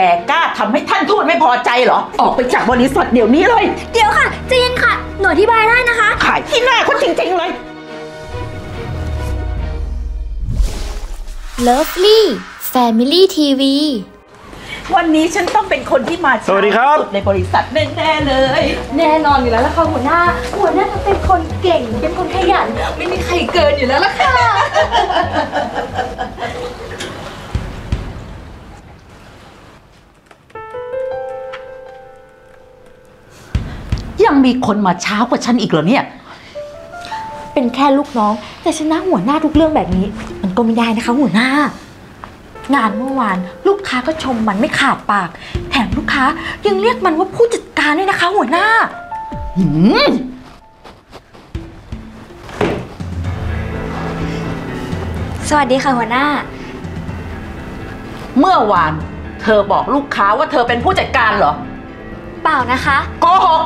แกกล้าทำให้ท่านทูตไม่พอใจเหรอออกไปจากบริษัทเดี๋ยวนี้เลยเดี๋ยวค่ะใจเย็นค่ะหนูอธิบายได้นะคะขายที่หน้าเขาจริงๆเลย Lovely Family TV วันนี้ฉันต้องเป็นคนที่มาสวัสดีครับในบริษัทแน่ๆเลยแน่นอนอยู่แล้วล่ะค่ะหัวหน้าจะเป็นคนเก่งเป็นคนขยันไม่มีใครเกินอยู่แล้วล่ะค่ะยังมีคนมาเช้ากว่าฉันอีกเหรอเนี่ยเป็นแค่ลูกน้องแต่ชนะหัวหน้าทุกเรื่องแบบนี้มันก็ไม่ได้นะคะหัวหน้างานเมื่อวานลูกค้าก็ชมมันไม่ขาดปากแถมลูกค้ายังเรียกมันว่าผู้จัดการด้วยนะคะหัวหน้าสวัสดีค่ะหัวหน้าเมื่อวานเธอบอกลูกค้าว่าเธอเป็นผู้จัดการเหรอเปล่านะคะโกหก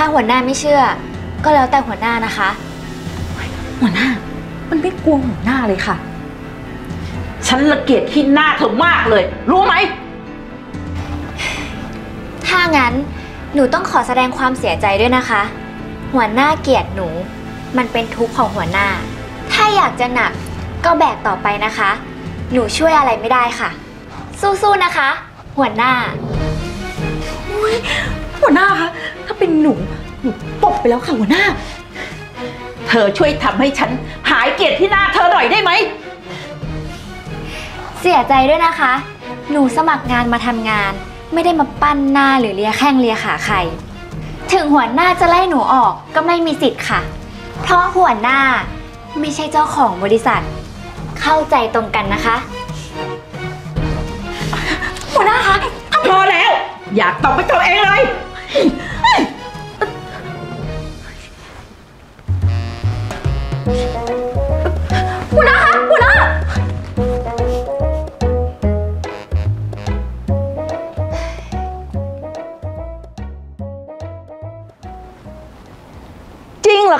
ถ้าหัวหน้าไม่เชื่อก็แล้วแต่หัวหน้านะคะหัวหน้ามันไม่กลัวหัวหน้าเลยค่ะฉันละเกียจที่หน้าเธอมากเลยรู้ไหมถ้างั้นหนูต้องขอแสดงความเสียใจด้วยนะคะหัวหน้าเกลียดหนูมันเป็นทุกข์ของหัวหน้าถ้าอยากจะหนักก็แบกต่อไปนะคะหนูช่วยอะไรไม่ได้ค่ะสู้ๆนะคะหัวหน้าหัวหน้าคะถ้าเป็นหนูตบไปแล้วค่ะหัวหน้าเธอช่วยทำให้ฉันหายเกลียดที่หน้าเธอหน่อยได้ไหมเสียใจด้วยนะคะหนูสมัครงานมาทำงานไม่ได้มาปั้นหน้าหรือเลียแข้งเลียขาใครถึงหัวหน้าจะไล่หนูออกก็ไม่มีสิทธิ์ค่ะเพราะหัวหน้าไม่ใช่เจ้าของบริษัทเข้าใจตรงกันนะคะหัวหน้าคะพอแล้วอยากตอบไปตัวเองเลยหัวหน้าคะหัวหน้าจริงเหรอ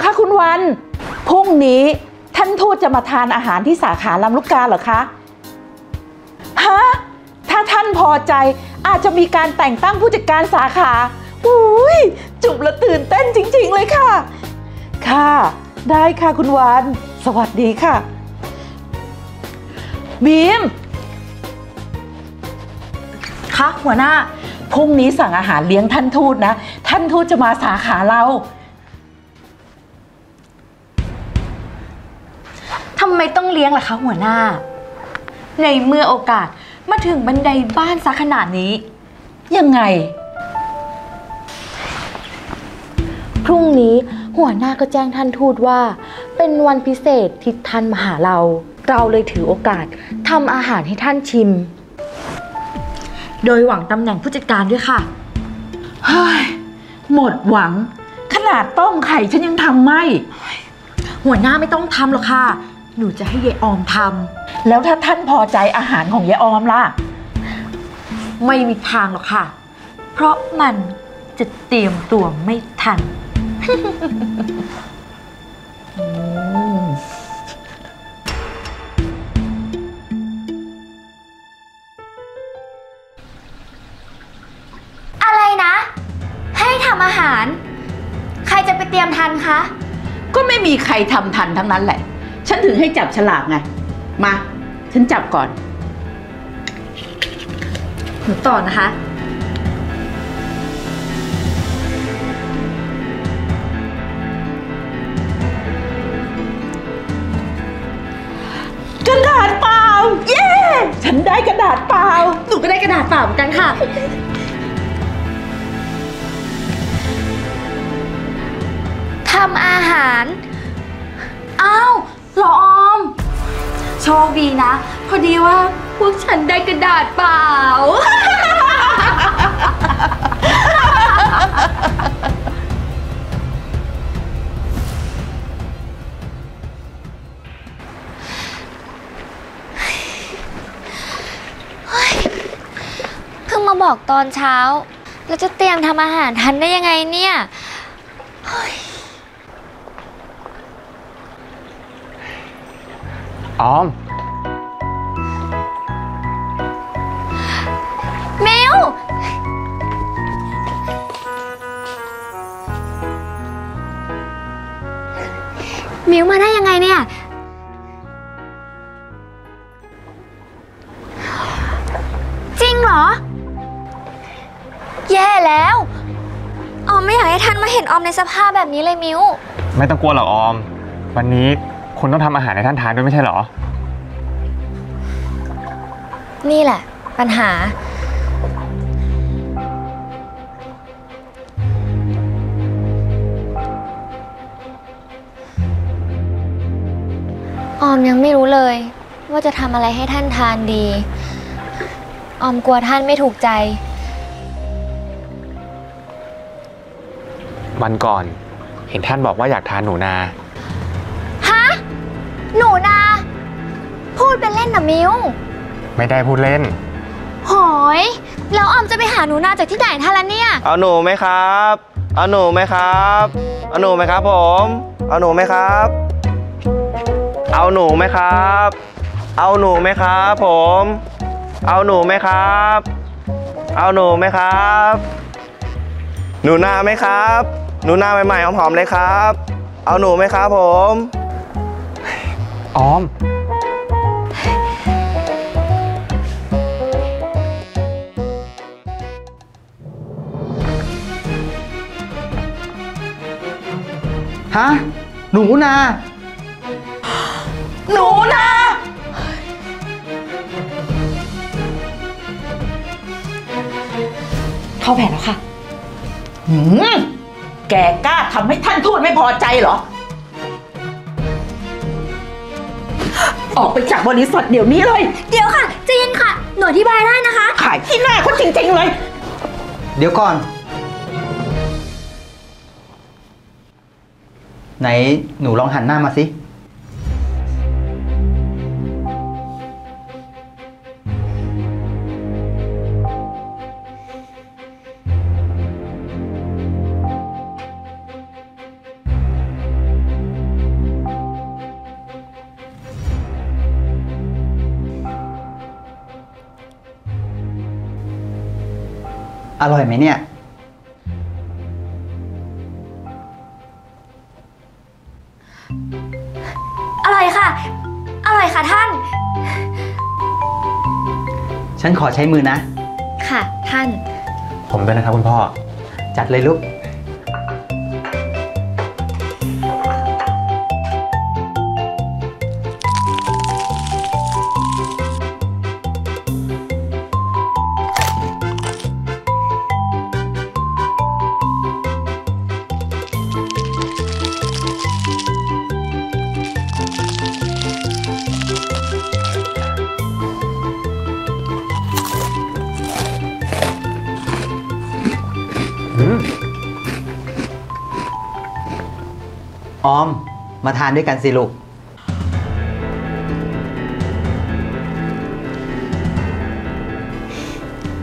คะคุณวันพรุ่งนี้ท่านทูตจะมาทานอาหารที่สาขาลำลูกกาเหรอคะฮะถ้าท่านพอใจอาจจะมีการแต่งตั้งผู้จัดการสาขาอุ้ยจุบละตื่นเต้นจริงๆเลยค่ะค่ะได้ค่ะคุณวานสวัสดีค่ะบีมคะหัวหน้าพรุ่งนี้สั่งอาหารเลี้ยงท่านทูตนะท่านทูตจะมาสาขาเราทำไมต้องเลี้ยงล่ะคะหัวหน้าในเมื่อโอกาสมาถึงบันไดบ้านซะขนาดนี้ยังไงพรุ่งนี้หัวหน้าก็แจ้งท่านทูตว่าเป็นวันพิเศษที่ท่านมาหาเราเลยถือโอกาสทำอาหารให้ท่านชิมโดยหวังตำแหน่งผู้จัดการด้วยค่ะเฮ้ยหมดหวังขนาดต้มไข่ฉันยังทำไม่หัวหน้าไม่ต้องทำหรอกค่ะหนูจะให้ยายออมทำแล้วถ้าท่านพอใจอาหารของยายออมล่ะไม่มีทางหรอกค่ะเพราะมันจะเตรียมตัวไม่ทัน อะไรนะให้ทำอาหารใครจะไปเตรียมทันคะก็ไม่มีใครทำทันทั้งนั้นแหละฉันถึงให้จับฉลากไงมาฉันจับก่อนหนูต่อนะคะกระดาษเปล่าเย้ฉันได้กระดาษเปล่าหนูก็ได้กระดาษเปล่าเหมือนกันค่ะ ทำอาหารอ้าวหรออมโชคดีนะพอดีว่าพวกฉันได้กระดาษเปล่า เพิ่งมาบอกตอนเช้าแล้วจะเตรียมทำอาหารทันได้ยังไงเนี่ยออม เมลมิวมาได้ยังไงเนี่ยจริงเหรอแย่แล้วออมไม่อยากให้ท่านมาเห็นออมในสภาพแบบนี้เลยมิวไม่ต้องกลัวหรอกออมวันนี้คุณต้องทำอาหารให้ท่านทานด้วยไม่ใช่เหรอนี่แหละปัญหาออมยังไม่รู้เลยว่าจะทำอะไรให้ท่านทานดีออมกลัวท่านไม่ถูกใจวันก่อนเห็นท่านบอกว่าอยากทานหนูนาฮะหนูนาพูดเป็นเล่นนะมิวไม่ได้พูดเล่นโหยแล้วออมจะไปหาหนูนาจากที่ไหนท่านละเนี่ยเอาหนูไหมครับเอาหนูไหมครับเอาหนูไหมครับผมเอาหนูไหมครับเอาหนูไหมครับเอาหนูไหมครับผมเอาหนูไหมครับเอาหนูไหมครับหนูนาไหมครับหนูนาใหม่ๆหอมๆเลยครับเอาหนูไหมครับผมออมฮะหนูนาหนูนาเข้าแผนแล้วค่ะแกกล้าทำให้ท่านทูตไม่พอใจเหรอออกไปจากบริษัทเดี๋ยวนี้เลยเดี๋ยวค่ะใจเย็นค่ะหนูอธิบายได้นะคะขายที่หน้าเขาจริงๆเลยเดี๋ยวก่อนไหนหนูลองหันหน้ามาสิอร่อยไหมเนี่ยอร่อยค่ะอร่อยค่ะท่านฉันขอใช้มือนะค่ะท่านผมด้วยนะครับคุณพ่อจัดเลยลูกออมมาทานด้วยกันสิลูก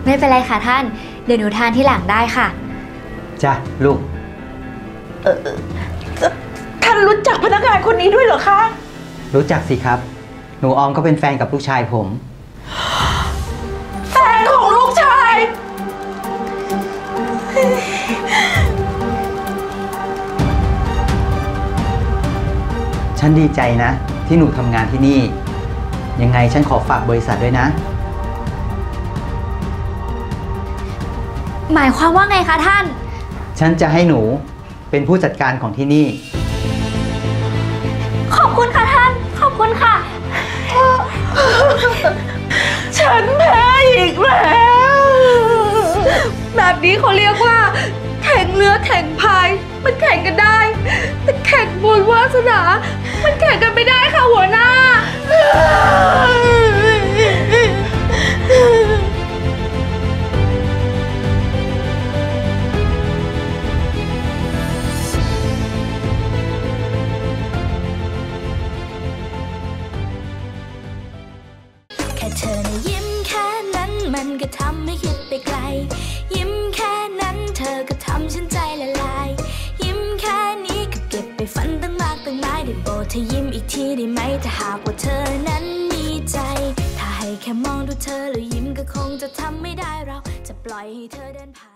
ไม่เป็นไรค่ะท่านเดี๋ยวหนูทานที่หลังได้ค่ะจ้ะลูกท่านรู้จักพนักงานคนนี้ด้วยเหรอคะรู้จักสิครับหนูออมก็เป็นแฟนกับลูกชายผมแฟนของลูกชายฉันดีใจนะที่หนูทำงานที่นี่ยังไงฉันขอฝากบริษัทด้วยนะหมายความว่าไงคะท่านฉันจะให้หนูเป็นผู้จัดการของที่นี่ขอบคุณค่ะท่านขอบคุณค่ะ ฉันแพ้อีกแล้วแบบนี้เขาเรียกว่าแข่งเนื้อแข่งพายมันแข่งกันได้แต่แข่งบุญวาสนามันแข่งกันไม่ได้ค่ะหัวหน้าแค่เธอนะยิ้มแค่นั้นมันก็ทำให้คิดไปไกลยิ้มแค่นั้นเธอก็ทำฉันใจละลายฝันตั้งมากตั้งหลายได้โปรดเธอยิ้มอีกทีได้ไหมถ้าหากว่าเธอนั้นมีใจถ้าให้ แค่มองดูเธอแล้วยิ้มก็คงจะทำไม่ได้เราจะปล่อยให้เธอเดินผ่าน